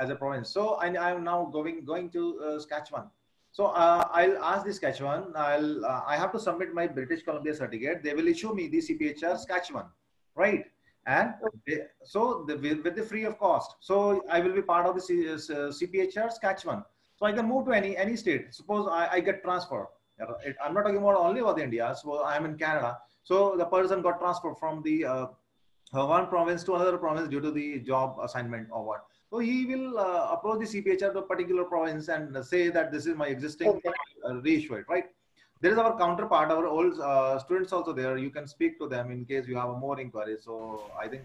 as a province. So I am now going to Saskatchewan. So I'll ask the Saskatchewan. I have to submit my British Columbia certificate. They will issue me the CPHR Saskatchewan, right? And they, so the, with the free of cost. So I will be part of the CPHR Saskatchewan. So I can move to any state. Suppose I get transferred. I'm not talking about only about India. So I'm in Canada. So the person got transferred from the one province to another province due to the job assignment or what. So he will approach the CPHR to a particular province and say that this is my existing reissue it, right? There is our counterpart, our old students also there. You can speak to them in case you have more inquiries. So I think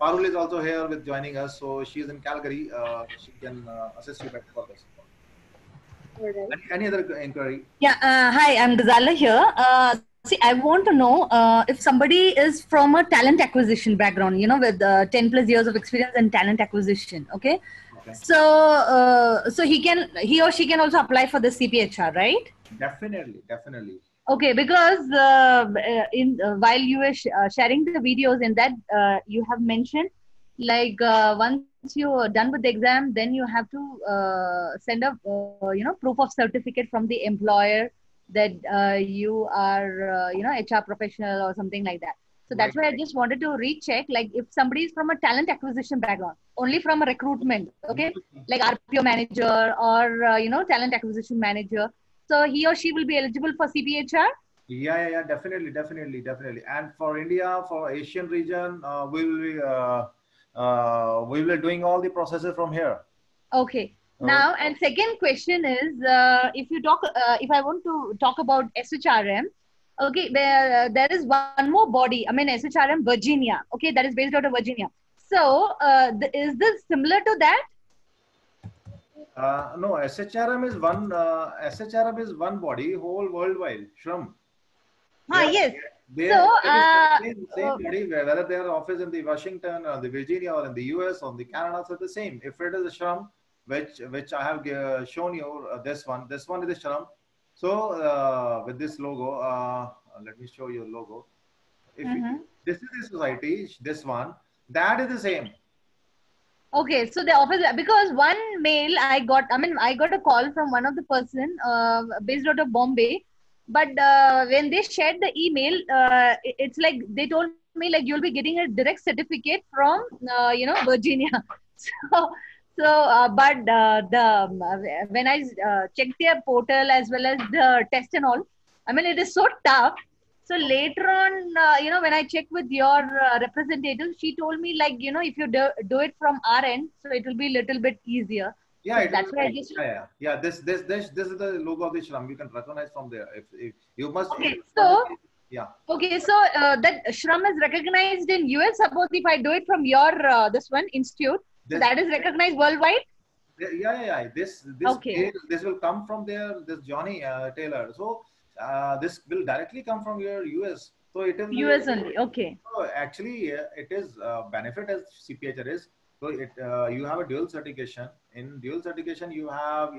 Parul is also here with joining us. So she is in Calgary. She can assist you better for this. Any other inquiry? Yeah. Hi, I'm Ghazala here. See, I want to know if somebody is from a talent acquisition background, with 10 plus years of experience in talent acquisition. Okay. So, he or she can also apply for the CPHR, right? Definitely, definitely. Okay, because while you were sharing the videos in that, you have mentioned like once you are done with the exam, then you have to send a proof of certificate from the employer that you are, HR professional or something like that. So that's why I just wanted to recheck, like if somebody is from a talent acquisition background, only from a recruitment, okay, like RPO manager or, talent acquisition manager. So he or she will be eligible for CPHR? Yeah, definitely. And for India, for Asian region, we will be doing all the processes from here. Okay. Now, and second question is, if I want to talk about SHRM, okay, there is one more body. I mean, SHRM Virginia, okay, that is based out of Virginia. So, is this similar to that? No, SHRM is one. SHRM is one body, whole worldwide. SHRM. Yes. They are the same body, whether they are office in the Washington or the Virginia or in the US or the Canada, so the same. If it is a SHRM, which I have shown you, this one is the SHRM. So with this logo, let me show you logo. If this is the society, this one, that is the same. Okay, so the office, because one mail I got a call from one of the person based out of Bombay, but when they shared the email, it's like they told me like you'll be getting a direct certificate from Virginia. But when I checked their portal as well as the test and all, I mean it is so tough. So later on, when I checked with your representative, she told me like, if you do it from our end, so it will be a little bit easier. Yeah, so that's why. Yeah. This is the logo of the SHRM. You can recognize from there. If you must. Okay. So. Yeah. Okay. So that SHRM is recognized in US. Suppose if I do it from your this institute, so that is recognized worldwide. Yeah. This will come from there. This Johnny Taylor. So. This will directly come from your US. So it is US only. Okay. So actually, it is benefit as CPHR is. So you have a dual certification. In dual certification, you have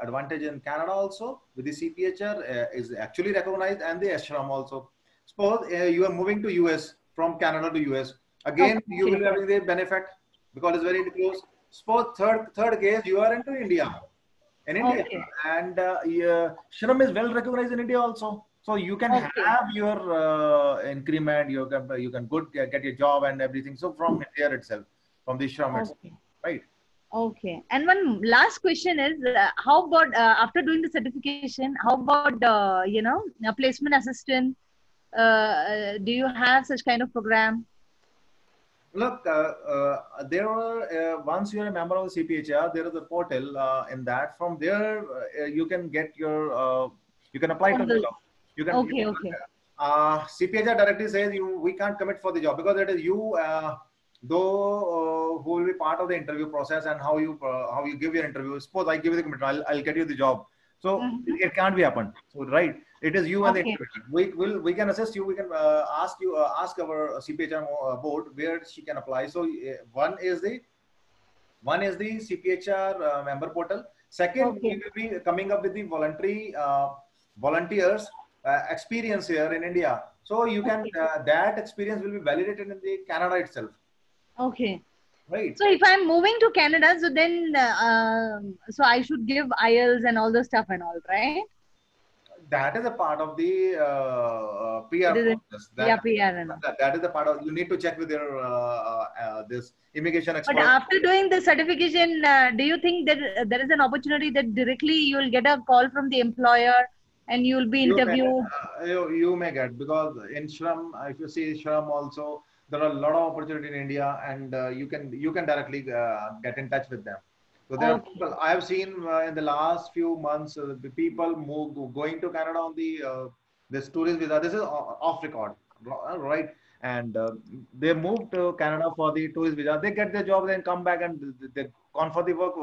advantage in Canada also with the CPHR is actually recognized and the SHRM also. Suppose you are moving to US from Canada to US again, you will have the benefit because it's very close. Suppose third case you are into India. In India, and SHRM is well recognized in India also. So you can have your increment, you can get your job and everything. So from India itself, from the SHRM itself, right? Okay. And one last question is, how about after doing the certification, how about a placement assistant? Do you have such kind of program? Look, there are, once you're a member of the CPHR, there is a portal in that. From there, you can get your, you can apply to the job. CPHR directly says we can't commit for the job because it is you, who will be part of the interview process and how you give your interview. Suppose I give you the commitment, I'll get you the job. So it can't be happened. So, right. It is you and the interviewer. We can assist you. We can ask our CPHR board where she can apply. So one is the CPHR member portal. Second, we will be coming up with the volunteers experience here in India. So you can that experience will be validated in the Canada itself. Okay. Right. So if I'm moving to Canada, so then I should give IELTS and all the stuff and all, right? That is a part of the PR process. That is the part of, you need to check with your this immigration expert. But after doing the certification, do you think that there is an opportunity that directly you will get a call from the employer and you will be interviewed? You may get, because in SHRM, if you see SHRM also, there are a lot of opportunity in India, and you can directly get in touch with them. So there are people I have seen in the last few months. The people going to Canada on the this tourist visa. This is off record, right? And they move to Canada for the tourist visa. They get their job, then come back and they gone for the work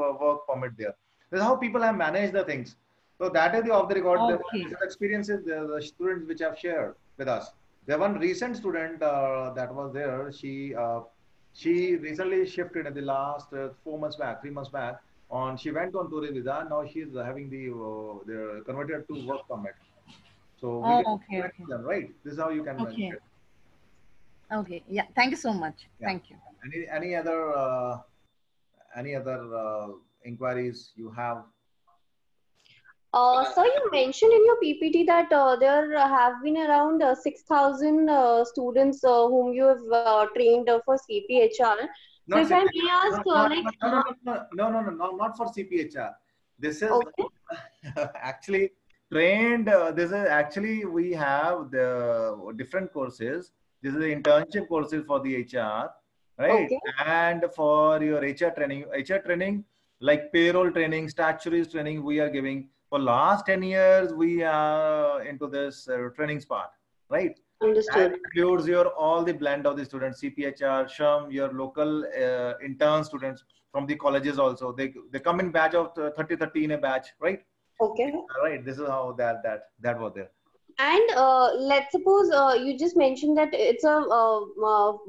permit there. This is how people have managed the things. So that is the off the record experiences the students which have shared with us. There one recent student that was there, she recently shifted in the last 3 months back. She went on tourist visa. Now she is having they're converted to work permit. So them, right. This is how you can manage it. Okay. Yeah. Thank you so much. Yeah. Thank you. Any other inquiries you have? Sir, you mentioned in your PPT that there have been around 6,000 students whom you have trained for CPHR. So if I may ask, not for CPHR. This is actually trained. This is actually, we have the different courses. This is the internship courses for the HR, right? Okay. And for your HR training like payroll training, statutory training, we are giving. For last 10 years, we are into this trainings part, right? Understood. That includes your all the blend of the students, CPHR, SHRM, your local intern students from the colleges also. They come in batch of 30 in a batch, right? Okay. Right. This is how that was there. And let's suppose you just mentioned that it's a 1.5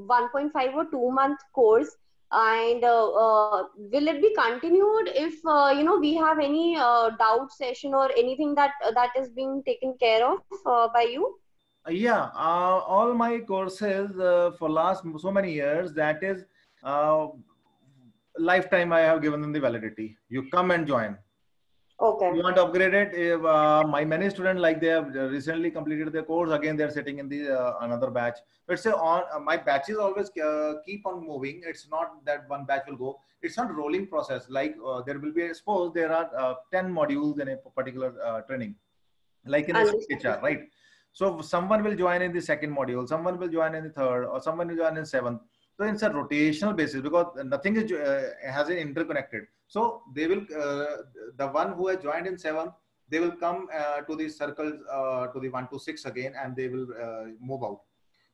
or 2-month course. And will it be continued if you know, we have any doubt session or anything that is being taken care of by you? Yeah, all my courses for last so many years, that is lifetime I have given them the validity. You come and join. Okay. You want to upgrade it? If, my many students, like they have recently completed their course, again they are sitting in the another batch. Let's say on my batches always keep on moving. It's not that one batch will go. It's not rolling process. Like there will be, suppose there are 10 modules in a particular training, like in the SHRM, right? So someone will join in the second module, someone will join in the third, or someone will join in seventh. So it's a rotational basis because nothing is has an interconnected. So they will the one who has joined in 7th, they will come to the circles to the 1 to 6 again, and they will move out.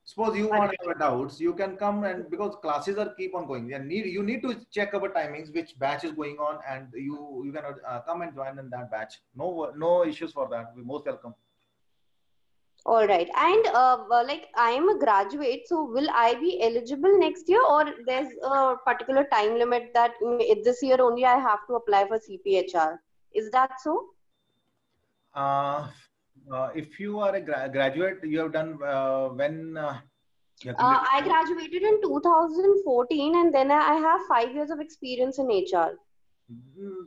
Suppose you want to have doubts, you can come, and because classes are keep on going, you need to check our timings, which batch is going on, and you can come and join in that batch. No issues for that. We most welcome. All right. And like I am a graduate, so will I be eligible next year, or there's a particular time limit that this year only I have to apply for CPHR? Is that so? If you are a graduate, you have done when? I graduated in 2014, and then I have 5 years of experience in HR.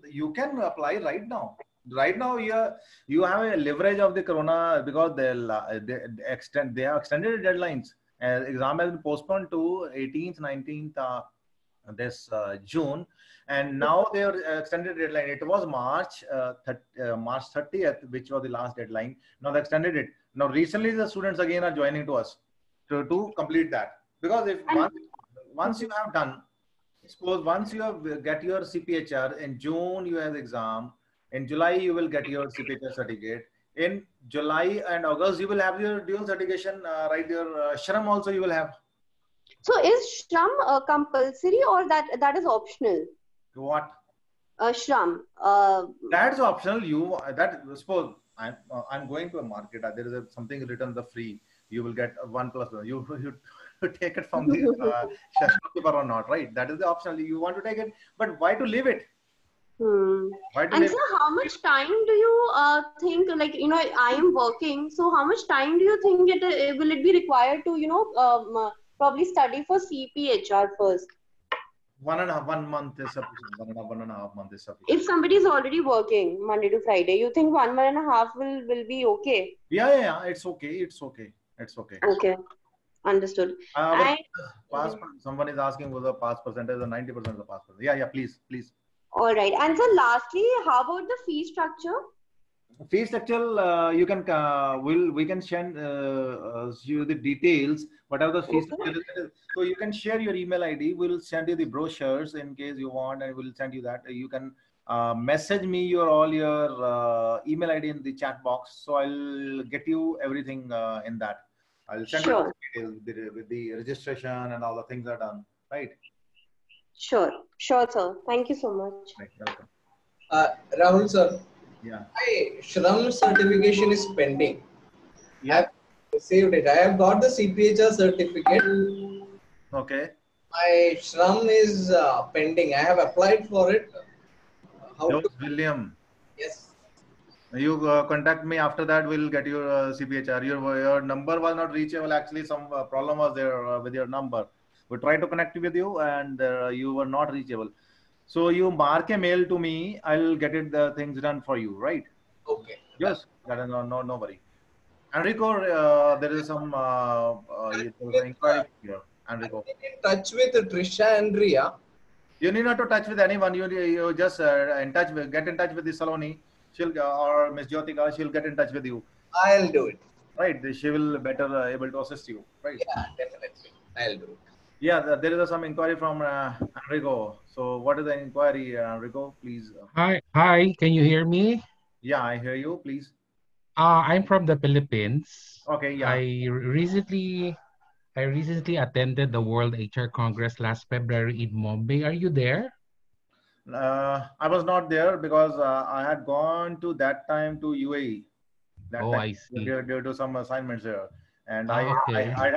You can apply right now. Right now, you have a leverage of the corona because they have extended deadlines. Exam has been postponed to 18th, 19th this June, and now they are extended deadline. It was March 30th, which was the last deadline. Now they extended it. Now recently the students again are joining to us to complete that, because if once you have done, suppose once you have get your CPHR in June, you have exam. In July, you will get your CPHR certificate. In July and August, you will have your dual certification, right? Your SHRM also you will have. So is SHRM compulsory, or that is optional? What? SHRM. That's optional. Suppose I'm going to a market. There is something written the free. You will get 1+1. You take it from the SHRM paper or not, right? That is the optional. You want to take it, but why to leave it? And so how much time do you think, like, you know, I am working, so how much time do you think it will it be required to, you know, probably study for CPHR first? 1.5 month is sufficient. 1.5 month is sufficient. If somebody is already working Monday to Friday, you think 1.5 will be okay? Yeah, it's okay. Okay. Understood. Someone is asking whether the pass percentage or 90% of the pass percentage. Yeah, please. All right. And so lastly, how about the fee structure? Fee structure, you can we can send you the details, whatever the fee structure is. So you can share your email ID. We'll send you the brochures in case you want, and we'll send you that. You can message me all your email ID in the chat box. So I'll get you everything in that. I'll send you the details with the registration and all the things are done. Right. Sure, sir. Thank you so much. Welcome. Rahul sir, yeah. My SHRM certification is pending. Yeah. I have received it. I have got the CPHR certificate. Okay. My SHRM is pending. I have applied for it. William. Yes. You contact me after that. We'll get your CPHR. Your number was not reachable. Actually, some problem was there with your number. We try to connect with you, and you were not reachable. So you mark a mail to me. I'll get the things done for you, right? Okay. Yes, that is no worry. Enrico, there is some inquiry here. Enrico, in touch with Trisha and Ria. You need not to touch with anyone. You just get in touch with the Saloni. She'll or Miss Jyotika. She'll get in touch with you. I'll do it. Right, she will better able to assist you. Right. Yeah, definitely. I'll do it. Yeah, there is some inquiry from Enrico. So, what is the inquiry, Enrico? Please. Hi. Can you hear me? Yeah, I hear you. Please. I'm from the Philippines. Okay. Yeah. I recently attended the World HR Congress last February in Mumbai. Are you there? I was not there because I had gone to that time to UAE. I see. Due to some assignments here, and I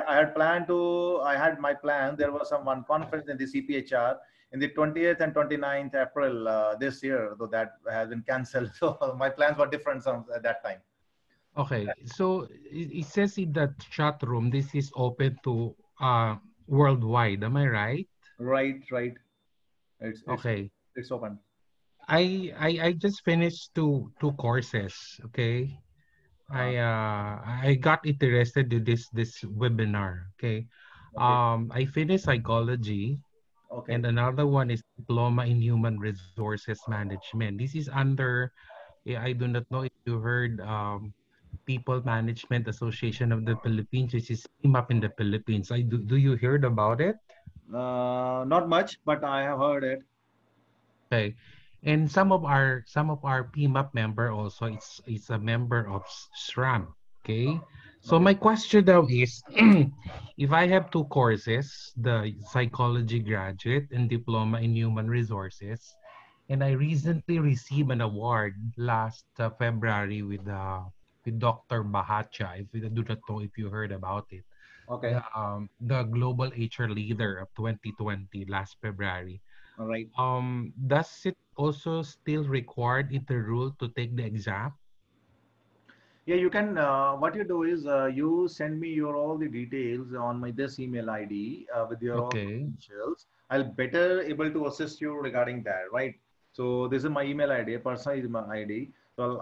had planned to. I had my plan. There was one conference in the CPHR in the 20th and 29th April this year, though that has been cancelled. So my plans were different at that time. Okay, so it says in the chat room, this is open to worldwide. Am I right? Right. It's open. I just finished two courses. Okay, I got interested in this webinar. Okay, I finished psychology. Okay. And another one is diploma in human resources management. This is under, I do not know if you heard, People Management Association of the Philippines, which is up in the Philippines. Do you heard about it? Not much, but I have heard it. Okay, and some of our PMAP member also is a member of SHRM. Okay, so my question now is, if I have two courses, the psychology graduate and diploma in human resources, and I recently received an award last February with Dr. Bahacha, if you do not know if you heard about it. Okay. The Global HR Leader of 2020 last February. All right. Does it also still required in the rule to take the exam? Yeah, you can. What you do is you send me all the details on this email ID with your own credentials. I'll better able to assist you regarding that. Right. So this is my email ID. Personal is my ID. So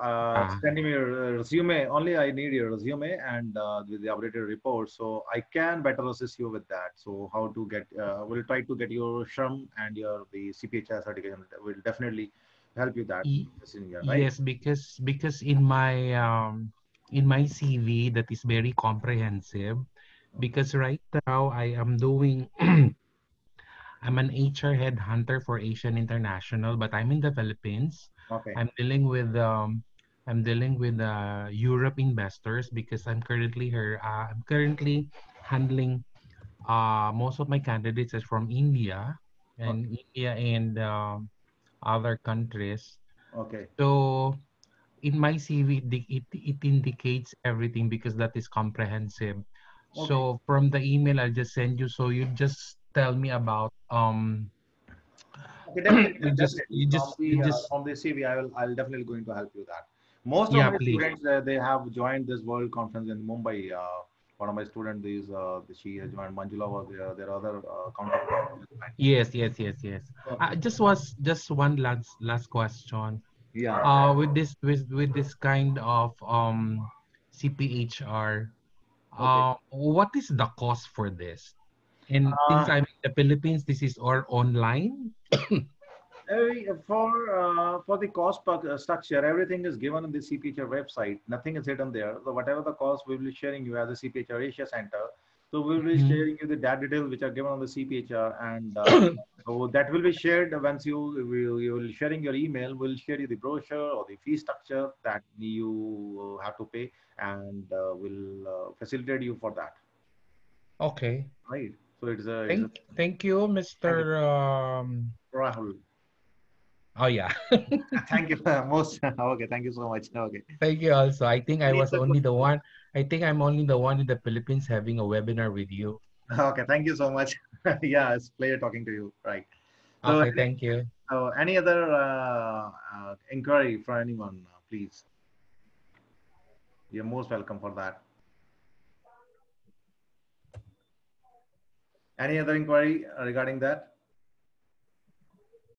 send me your resume. Only I need your resume and with the updated report. So I can better assist you with that. So how to get, we'll try to get your SHRM and the CPHR certification. We'll definitely help you that. Right? Yes, because in my CV that is very comprehensive. Because right now I am doing. I'm an HR headhunter for Asian International, but I'm in the Philippines. Okay. I'm dealing with Europe investors because I'm currently handling most of my candidates is from India and other countries. Okay. So in my CV, it indicates everything because that is comprehensive. Okay. So from the email, I'll just send you. So you just tell me about on the CV, I'll definitely going to help you that. Most of my students they have joined this world conference in Mumbai. One of my students is she has joined. Manjula was there. There are other counterparts. Yes. Just one last question. Yeah. With this kind of CPHR, what is the cost for this? And since I'm in the Philippines, this is all online. For the cost structure, everything is given on the CPHR website. Nothing is hidden there. So whatever the cost, we will be sharing you as a CPHR Asia Center. So we will be sharing you the data details which are given on the CPHR, and so that will be shared once you will sharing your email. We'll share you the brochure or the fee structure that you have to pay, and we'll facilitate you for that. Okay. Right. So it's a. Thank you, Mr. Rahul. Oh yeah. Thank you most. Okay. Thank you so much. Okay. Thank you also. I think I was only the one. I think I'm only the one in the Philippines having a webinar with you. Okay. Thank you so much. Yeah, it's a pleasure talking to you. Right. So, okay. Thank you. So any other inquiry for anyone, please. You're most welcome for that. Any other inquiry regarding that?